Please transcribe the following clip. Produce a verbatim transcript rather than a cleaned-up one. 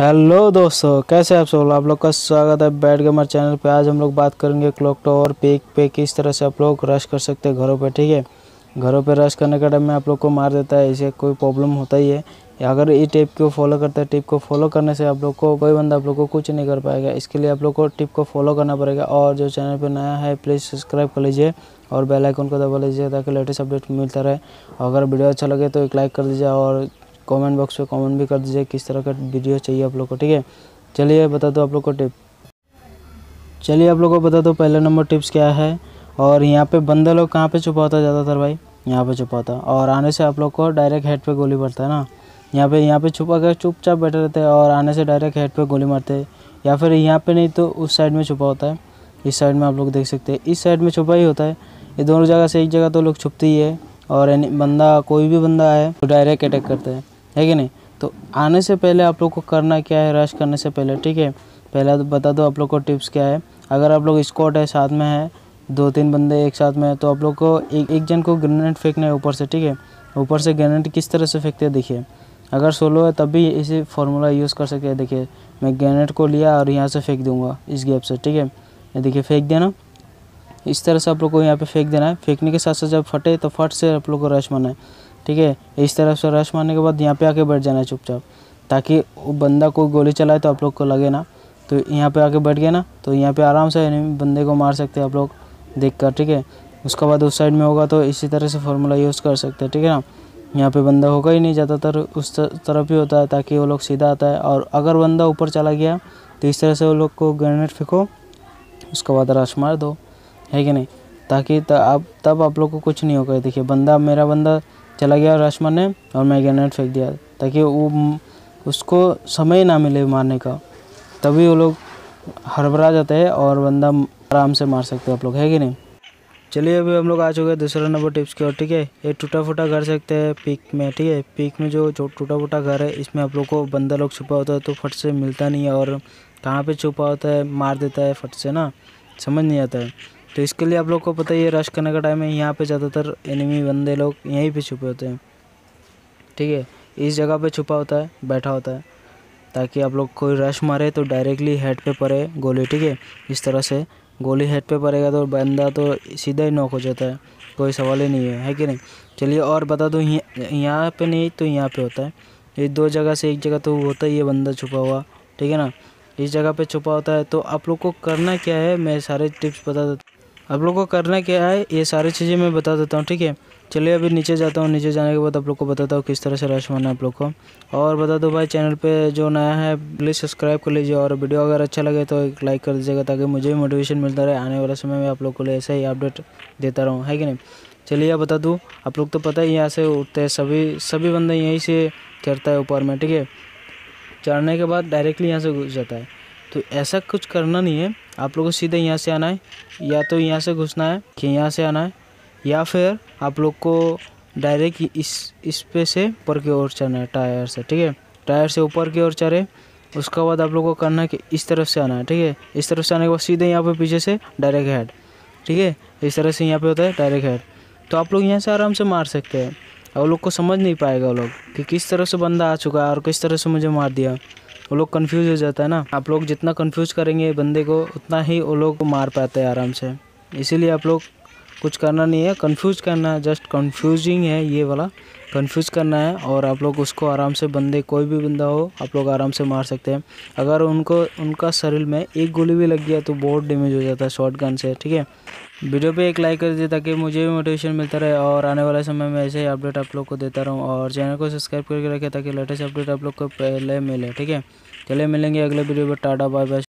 Hello दोस्तों, कैसे आप सब। आप लोग का स्वागत है बैड गेमर चैनल पे। आज हम लोग बात करेंगे क्लॉक टावर पिक पे किस तरह से आप लोग रश कर सकते हैं घरों पे। ठीक है, घरों पे रश करने का टाइम में आप लोग को मार देता है, इसे कोई प्रॉब्लम होता ही है। अगर ये टिप को फॉलो करते हैं, टिप को फॉलो करने से आप लोग को कोई बंदा आप लोग को कुछ नहीं कर पाएगा। इसके लिए आप लोग को टिप को फॉलो करना पड़ेगा। और जो चैनल पर नया है प्लीज़ सब्सक्राइब कर लीजिए और बेल आइकन को दबा लीजिए ताकि लेटेस्ट अपडेट मिलता रहे। अगर वीडियो अच्छा लगे तो एक लाइक कर दीजिए और कमेंट बॉक्स में कमेंट भी कर दीजिए किस तरह का वीडियो चाहिए आप लोग को। ठीक है, चलिए बता दो आप लोग को टिप। चलिए आप लोग को बता दो पहला नंबर टिप्स क्या है। और यहाँ पे बंदा लोग कहाँ पे छुपा होता है ज़्यादातर भाई, यहाँ पे छुपा होता है। और आने से आप लोग को डायरेक्ट हेड पे गोली मारता है ना। यहाँ पे यहाँ पे छुपा कर चुपचाप बैठे रहते हैं और आने से डायरेक्ट हेड पर गोली मारते हैं। या फिर यहाँ पर नहीं तो उस साइड में छुपा होता है। इस साइड में आप लोग देख सकते हैं, इस साइड में छुपा ही होता है। ये दोनों जगह से एक जगह तो लोग छुपते ही है। और यानी बंदा कोई भी बंदा आए तो डायरेक्ट अटैक करते हैं, है कि नहीं। तो आने से पहले आप लोग को करना क्या है रश करने से पहले। ठीक है, पहला तो बता दो आप लोग को टिप्स क्या है। अगर आप लोग स्क्वाड है, साथ में है दो तीन बंदे एक साथ में है, तो आप लोग को एक एक जन को ग्रेनेड फेंकना है ऊपर से। ठीक है, ऊपर से ग्रेनेड किस तरह से फेंकते हैं देखिए। अगर सोलो है तब भी इसी फार्मूला यूज़ कर सकते हैं। देखिए, मैं ग्रेनेड को लिया और यहाँ से फेंक दूँगा इस गैप से। ठीक है, ये देखिए फेंक देना। इस तरह से आप लोग को यहाँ पे फेंक देना है। फेंकने के साथ साथ जब फटे तो फट से आप लोग को रश मारना है। ठीक है, इस तरह से रश मारने के बाद यहाँ पे आके बैठ जाना है चुपचाप, ताकि वो बंदा कोई गोली चलाए तो आप लोग को लगे ना। तो यहाँ पे आके बैठ गए ना, तो यहाँ पे आराम से बंदे को मार सकते हैं आप लोग देख कर। ठीक है, उसके बाद उस साइड में होगा तो इसी तरह से फार्मूला यूज़ कर सकते हैं। ठीक है ना, यहाँ पर बंदा होगा ही नहीं, ज़्यादातर उस तरफ ही होता है ताकि वो लोग सीधा आता है। और अगर बंदा ऊपर चला गया तो इस तरह से वो लोग को ग्रेनेड फेंको, उसके बाद रश मार दो, है कि नहीं। ताकि तब तब आप लोग को कुछ नहीं होगा। देखिए, बंदा मेरा बंदा चला गया रश मारने और मैं ग्रेनेड फेंक दिया, ताकि वो उसको समय ना मिले मारने का, तभी वो लोग हड़बड़ा जाते हैं और बंदा आराम से मार सकते हैं आप लोग, है कि नहीं। चलिए अभी हम लोग आ चुके हैं दूसरा नंबर टिप्स की ओर। ठीक है, ये टूटा फूटा घर सकते हैं पिक में। ठीक है, पिक में जो टूटा फूटा घर है इसमें आप लोग को बंदा लोग छुपा होता है तो फट से मिलता नहीं है, और कहाँ पर छुपा होता है मार देता है फट से ना, समझ नहीं आता है। तो इसके लिए आप लोग को पता ही है रश करने का टाइम है। यहाँ पे ज़्यादातर एनिमी बंदे लोग यहीं पे छुपे होते हैं। ठीक है, इस जगह पे छुपा होता है, बैठा होता है, ताकि आप लोग कोई रश मारे तो डायरेक्टली हेड पे पड़े गोली। ठीक है, इस तरह से गोली हेड पे पड़ेगा तो बंदा तो सीधा ही नॉक हो जाता है, कोई सवाल ही नहीं है, है कि नहीं। चलिए और बता दूँ, यहाँ पर नहीं तो यहाँ पर होता है। ये दो जगह से एक जगह तो होता ही है बंदा छुपा हुआ। ठीक है ना, इस जगह पर छुपा होता है। तो आप लोग को करना क्या है, मैं सारे टिप्स बता देता हूँ आप लोग को करना क्या है, ये सारी चीज़ें मैं बता देता हूँ। ठीक है, चलिए अभी नीचे जाता हूँ। नीचे जाने के बाद आप लोग को बताता हूँ किस तरह से रश मारना है आप लोग को। और बता दो भाई, चैनल पे जो नया है प्लीज़ सब्सक्राइब कर लीजिए और वीडियो अगर अच्छा लगे तो एक लाइक कर दीजिएगा, ताकि मुझे भी मोटिवेशन मिलता रहे। आने वाले समय में आप लोग को ऐसे ही अपडेट देता रहूँ, है कि नहीं। चलिए बता दूँ, आप लोग तो पता ही यहाँ से उठते हैं सभी सभी बंदे यहीं से चढ़ता है ऊपर में। ठीक है, चढ़ने के बाद डायरेक्टली यहाँ से घुस जाता है। तो ऐसा कुछ करना नहीं है, आप लोगों को सीधे यहाँ से आना है, या तो यहाँ से घुसना है कि यहाँ से आना है, या फिर आप लोग को डायरेक्ट इस इस पे से ऊपर की ओर चढ़ना है टायर से। ठीक है, टायर से ऊपर की ओर चढ़े, उसके बाद आप लोग को करना है कि इस तरफ से आना है। ठीक है, इस तरफ से आने के बाद सीधे यहाँ पे पीछे से डायरेक्ट हेड। ठीक है, इस तरह से यहाँ पर होता है डायरेक्ट हेड। तो आप लोग यहाँ से आराम से मार सकते हैं। वो लोग को समझ नहीं पाएगा वो लोग कि किस तरह से बंदा आ चुका है और किस तरह से मुझे मार दिया। वो लोग कंफ्यूज हो जाता है ना। आप लोग जितना कंफ्यूज करेंगे बंदे को, उतना ही वो लोग को मार पाते हैं आराम से। इसीलिए आप लोग कुछ करना नहीं है, कंफ्यूज करना जस्ट कंफ्यूजिंग है ये वाला, कंफ्यूज करना है। और आप लोग उसको आराम से बंदे कोई भी बंदा हो आप लोग आराम से मार सकते हैं। अगर उनको उनका शरीर में एक गोली भी लग गया तो बहुत डैमेज हो जाता है शॉटगन से। ठीक है, वीडियो पे एक लाइक कर दीजिए ताकि मुझे भी मोटिवेशन मिलता रहे और आने वाले समय में ऐसे ही अपडेट आप लोग को देता रहूँ। और चैनल को सब्सक्राइब करके रखें ताकि लेटेस्ट अपडेट आप लोग को पहले मिले। ठीक है, चलिए मिलेंगे अगले वीडियो पर। Tata bye bye.